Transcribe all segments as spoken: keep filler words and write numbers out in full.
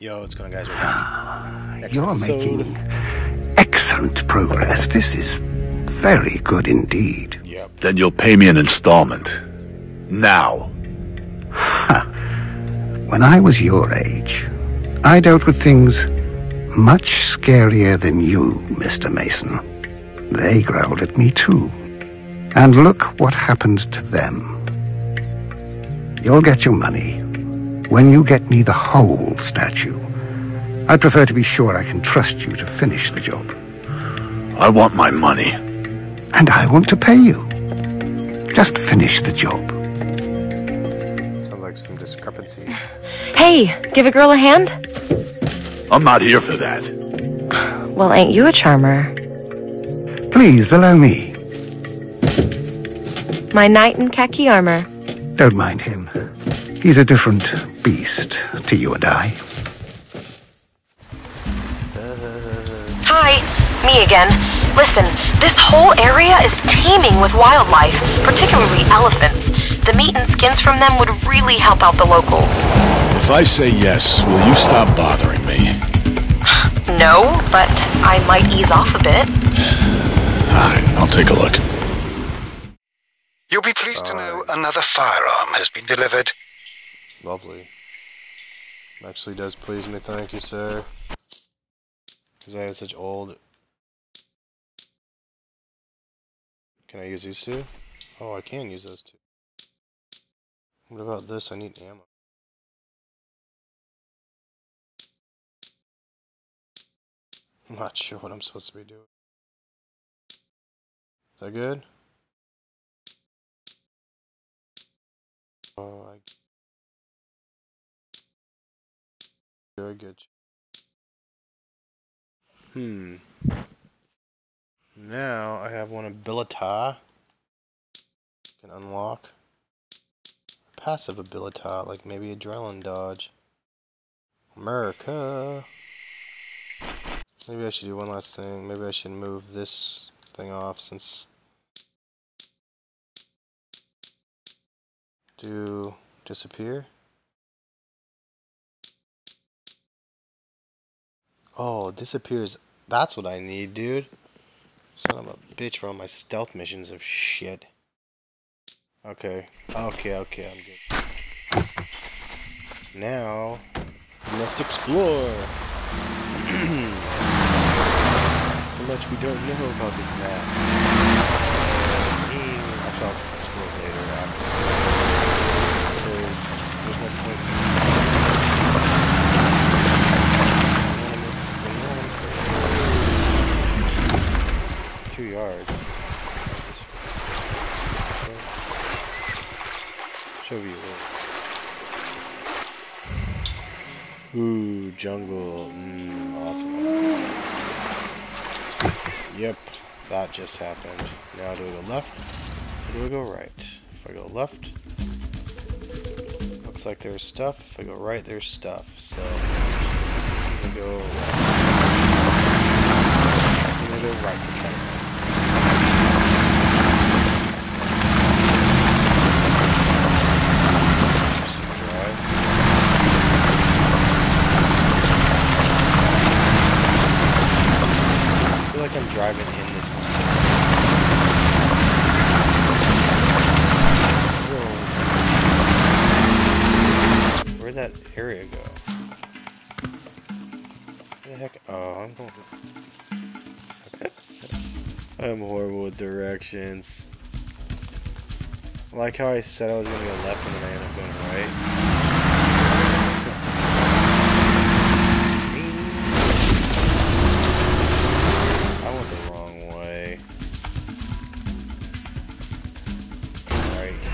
Yo, what's going on, guys? We're back. Next You're episode. Making excellent progress. This is very good indeed. Yep. Then you'll pay me an installment. Now. Huh. When I was your age, I dealt with things much scarier than you, Mister Mason. They growled at me too. And look what happened to them. You'll get your money when you get me the whole statue. I'd prefer to be sure I can trust you to finish the job. I want my money. And I want to pay you. Just finish the job. Sounds like some discrepancies. Hey, give a girl a hand? I'm not here for that. Well, ain't you a charmer? Please, allow me. My knight in khaki armor. Don't mind him. He's a different beast to you and I. Hi, me again. Listen, this whole area is teeming with wildlife, particularly elephants. The meat and skins from them would really help out the locals. If I say yes, will you stop bothering me? No, but I might ease off a bit. All right, I'll take a look. You'll be pleased to know another firearm has been delivered. Lovely. Actually does please me, thank you, sir. Because I have such old... Can I use these two? Oh, I can use those two. What about this? I need ammo. I'm not sure what I'm supposed to be doing. Is that good? Oh, I... Very good. Hmm. Now I have one ability. Can unlock. Passive ability, like maybe adrenaline dodge. America. Maybe I should do one last thing. Maybe I should move this thing off since... Do disappear. Oh, disappears. That's what I need, dude. Son of a bitch for all my stealth missions of shit. Okay. Okay, okay, I'm good. Now, let's explore. So much we don't know about this map. Mm, actually, I'll explore later after. There's no point. Two yards. Show you. Ooh, jungle. Mm, awesome. Yep, that just happened. Now do I go left? Or do I go right? If I go left. Looks like there's stuff. If I go right, there's stuff. So I'm gonna go right. I'm gonna go right to try to find stuff. I feel like I'm driving in this one. Where'd that area go? Where the heck? Oh, I'm going. I'm horrible with directions. Like how I said I was gonna go left and then I ended up going right. I went the wrong way. Alright.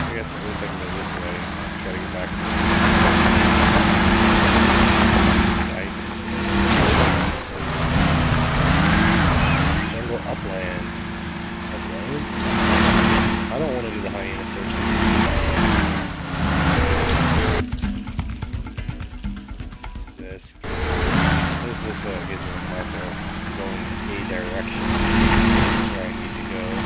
I guess at least I can go this way. Try to get back. Yikes. Jungle uplands. Uplands? I don't want to do the hyena search. This. This is this way. It gives me a marker going a direction where I need to go.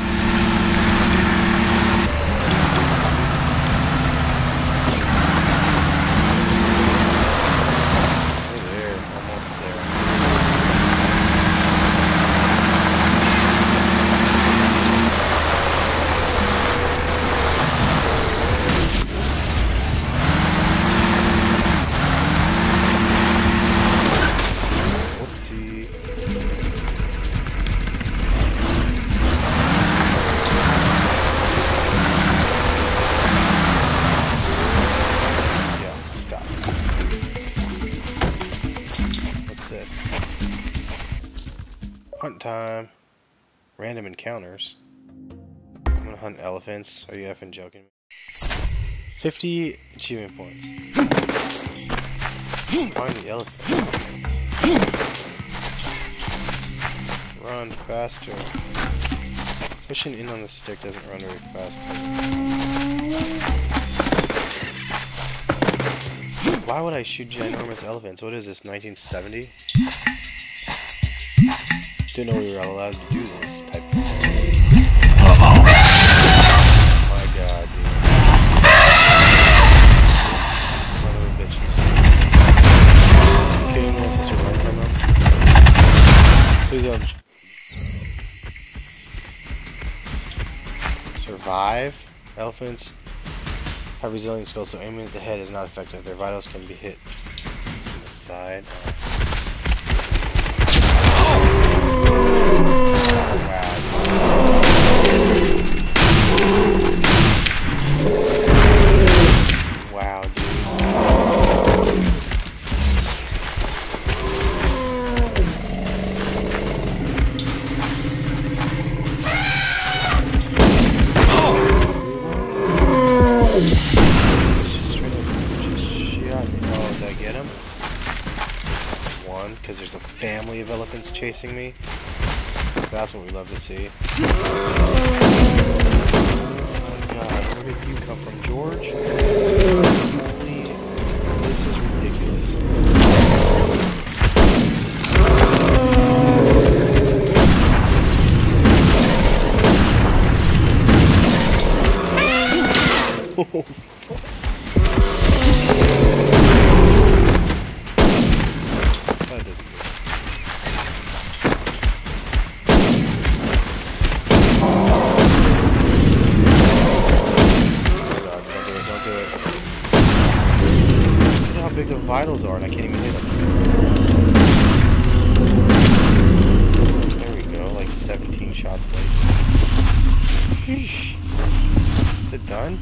time. Random encounters. I'm gonna hunt elephants. Are you effing joking? fifty achievement points. Find the elephant. Run faster. Pushing in on the stick doesn't run very fast. Why would I shoot ginormous elephants? What is this, nineteen seventy? Didn't know we were allowed to do this type of thing. Uh-oh. My god, dude. Son of a bitch. Are you kidding me? Is this your life right now? Please don't. Survive. Elephants have resilient skills, so aiming at the head is not effective. Their vitals can be hit from the side. Wow. Wow, dude. Because there's a family of elephants chasing me. That's what we love to see. Oh my god, where did you come from, George? Indeed. This is ridiculous. Oh, fuck. Vitals are and I can't even hit them. There we go, like seventeen shots late. Sheesh. Is it done?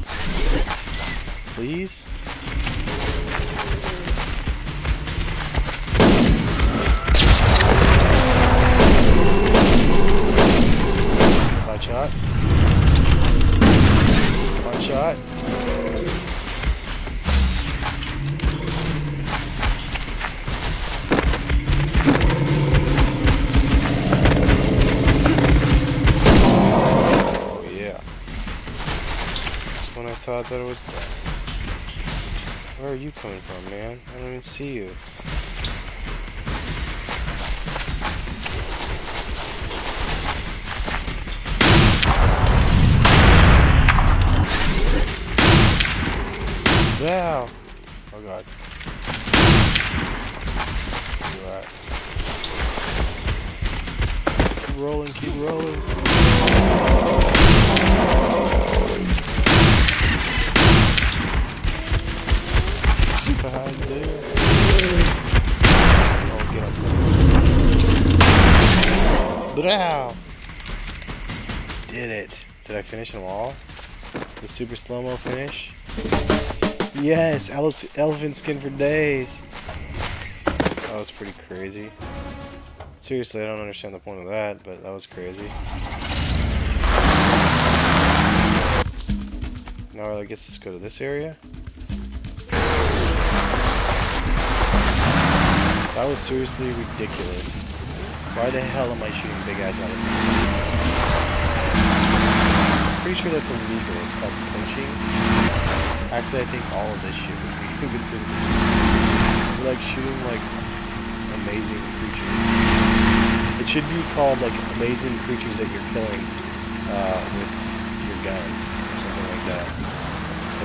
Please? Side shot. Front shot. I thought it was dead. Where are you coming from, man? I don't even see you. Wow! Oh god. Alright. Keep rolling, keep rolling. Oh. Behind there. Oh, get up. Brow! Did it. Did I finish them all? The super slow-mo finish? Yes! Ele elephant skin for days! That was pretty crazy. Seriously, I don't understand the point of that, but that was crazy. Now I guess let's go to this area. That was seriously ridiculous. Why the hell am I shooting big ass out of me? Pretty sure that's illegal. It's called poaching. Actually, I think all of this shit would be considered illegal. Like shooting like amazing creatures. It should be called like amazing creatures that you're killing uh, with your gun or something like that.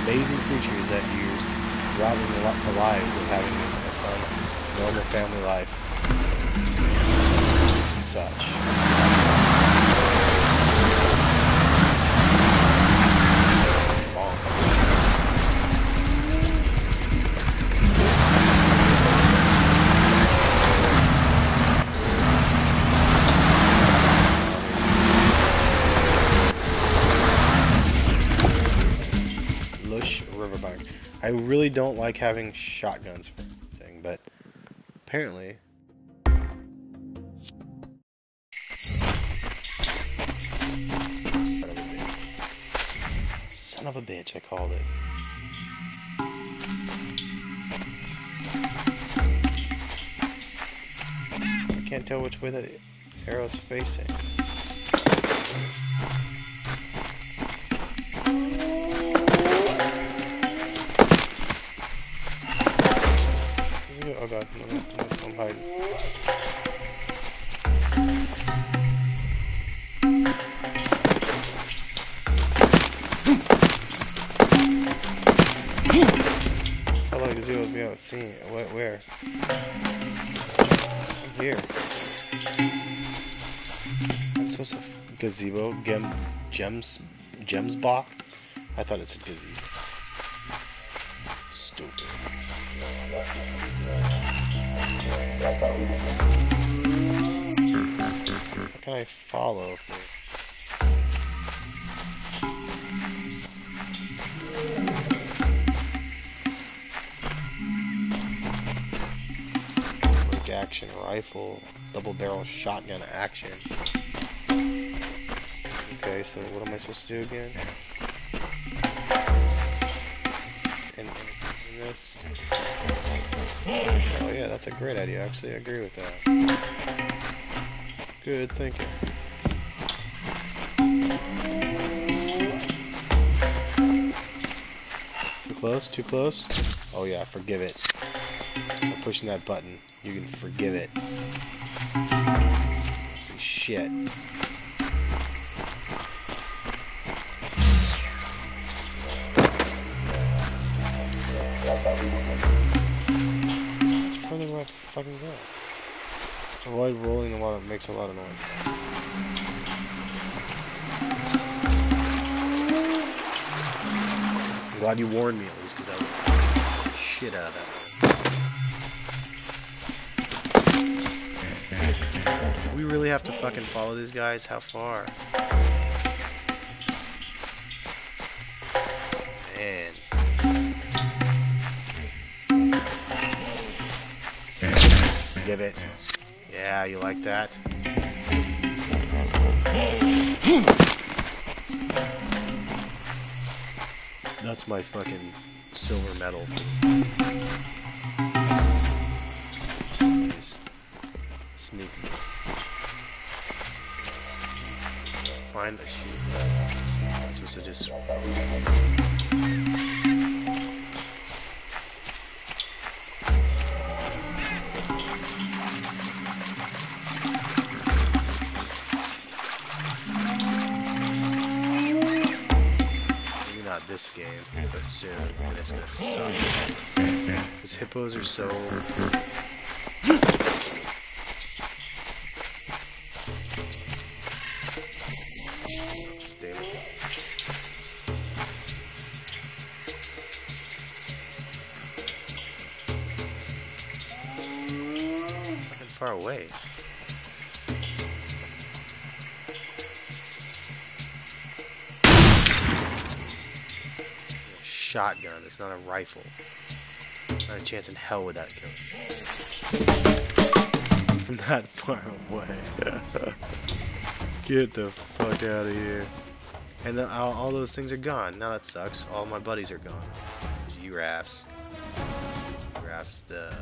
Amazing creatures that you robbing the lives of having a fun. Normal family life. Such. Lush riverbank. I really don't like having shotguns for anything, but apparently. of a bitch, I called it. I can't tell which way the arrow's facing. Oh god, no, no, no, I'm hiding. We don't see it. What, where? Here. I'm supposed to f gazebo gem gems gems bop. I thought it said gazebo. Stupid. How can I follow? Action rifle, double barrel shotgun action. Okay, so what am I supposed to do again? And, and this. Oh yeah, that's a great idea. Actually, I agree with that. Good thinking. Too close? Too close? Oh yeah, forgive it. I'm pushing that button. You can forgive it. Some shit. Further where I can fucking go. Avoid rolling a lot. It makes a lot of noise. I'm glad you warned me at least, because I would the shit out of that. We really have to fucking follow these guys? How far? Man. Give it. Yeah, you like that? That's my fucking silver medal. Please. Sneak me. Find a sheep. I'm supposed to just... Maybe not this game, but soon. And it's gonna suck. Because hippos are so... far away. Shotgun, it's not a rifle. Not a chance in hell would that kill me. Not far away. Get the fuck out of here. And the, all, all those things are gone. Now that sucks. All my buddies are gone. Giraffes. Giraffes, the...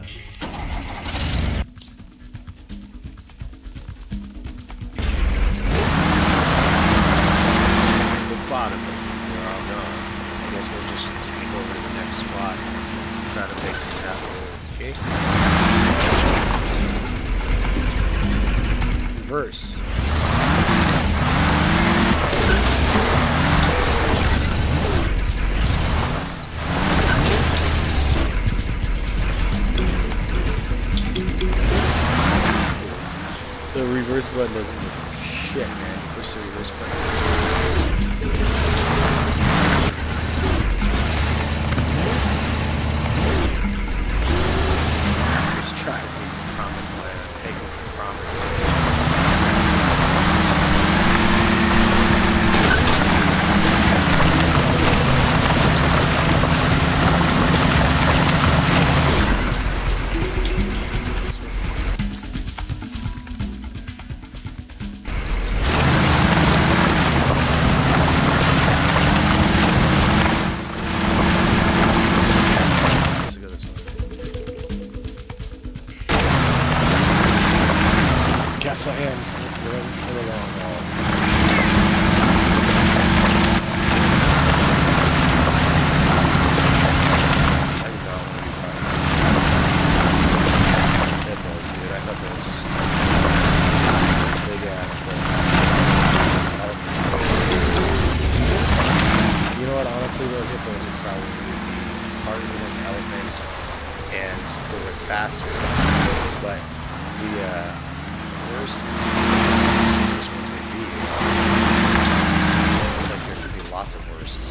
bottomless, since they're all gone. I guess we'll just sneak over to the next spot and try to make some happen. Okay? Reverse. The reverse button doesn't do shit, man. First the reverse button. Just try to leave the promised land, take over the promised land. than elephants, and those are faster. But the uh, worst, worst ones may be, uh, like there could be lots of worses.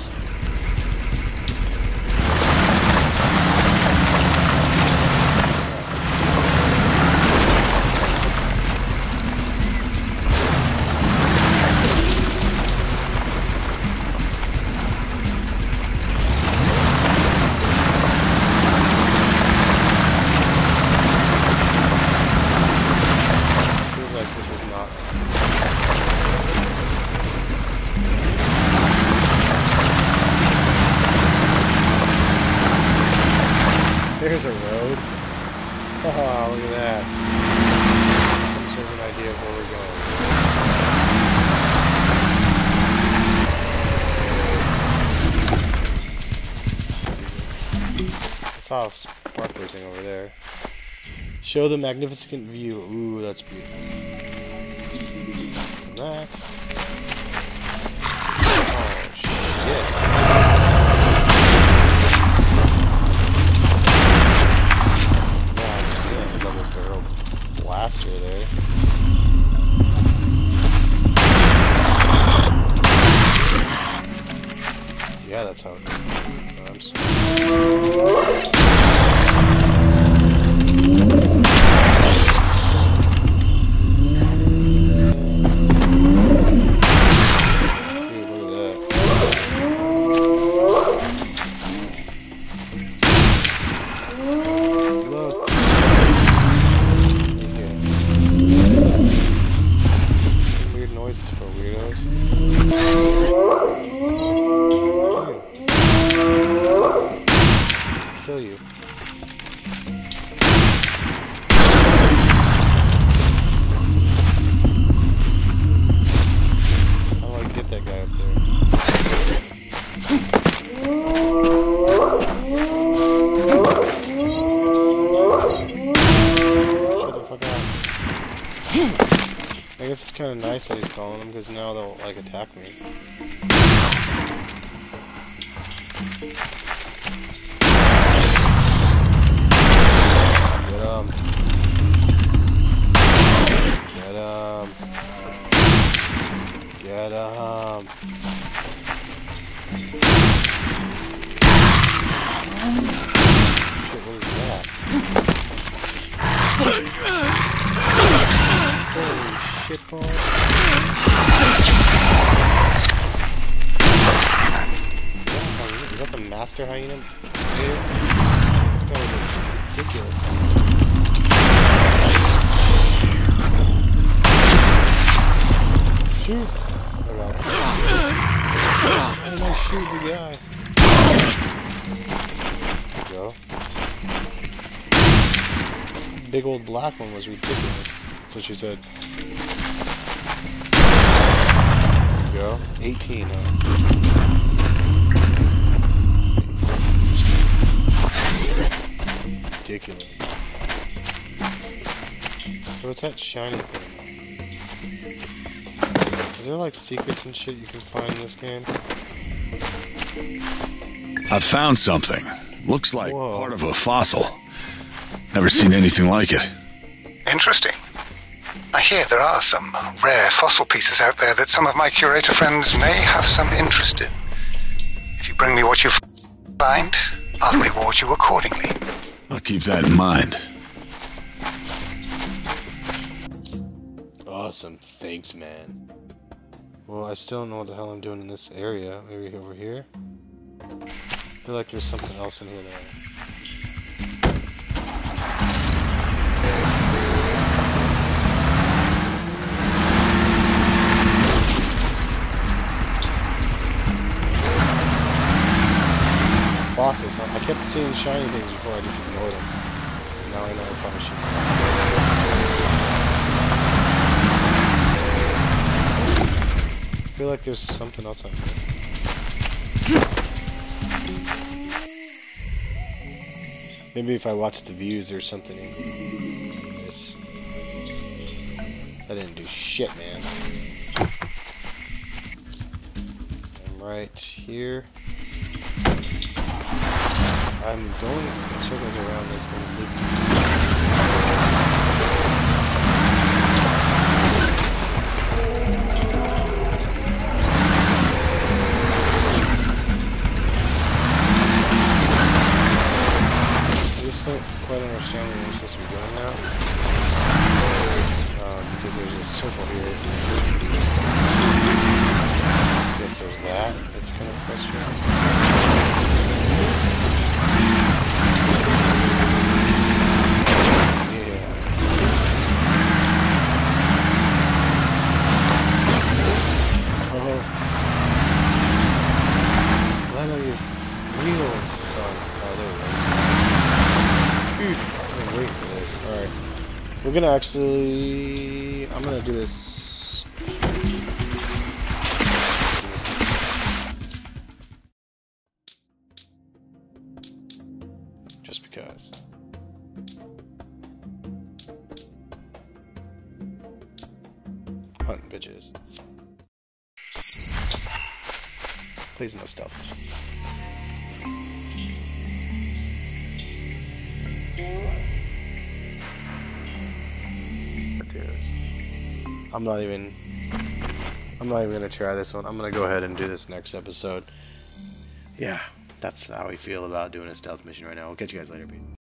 There's a road. Oh, look at that. Some sort of an idea of where we're going. I saw a sparkler thing over there. Show the magnificent view. Ooh, that's beautiful. That. Oh, shit. Blaster there. Yeah, that's how it goes. I'm sorry. Dude, look at that. Look. For weirdos. Kill you. How do I get that guy up there? Shut the fuck up. I guess it's kind of nice that he's calling them, because now they'll, like, attack me. Get him. Get him. Get him. Shit, what is that? Shit ball. Is that the master hyena? Dude, that was ridiculous. Shoot! Oh, wow. How did I shoot the guy? There we go. Big old black one was ridiculous. That's what she said. Go. eighteen. Huh? Ridiculous. So what's that shiny thing? Is there like secrets and shit you can find in this game? I found something. Looks like Whoa. part of a fossil. Never seen anything like it. Interesting. I hear there are some rare fossil pieces out there that some of my curator friends may have some interest in. If you bring me what you find, I'll reward you accordingly. I'll keep that in mind. Awesome. Thanks, man. Well, I still don't know what the hell I'm doing in this area. Maybe over here? I feel like there's something else in here there. Bosses, huh? I kept seeing shiny things before I just ignored them. Now I know I probably shouldn't. I feel like there's something else out there. Maybe if I watch the views, there's something in this. I didn't do shit, man. I'm right here. I'm going in circles around this thing. I don't quite understand where you're supposed to be going now, uh, because there's a circle here. I guess there's that. It's kind of frustrating. Yeah. Oh. None of your wheels suck. Oh, there we go. Wait for this. All right, we're gonna actually. I'm gonna do this. Just because. Hunting bitches. Please no stealth. I'm not even I'm not even gonna try this one. I'm gonna go ahead and do this next episode. Yeah, that's how we feel about doing a stealth mission right now. We'll catch you guys later. Peace.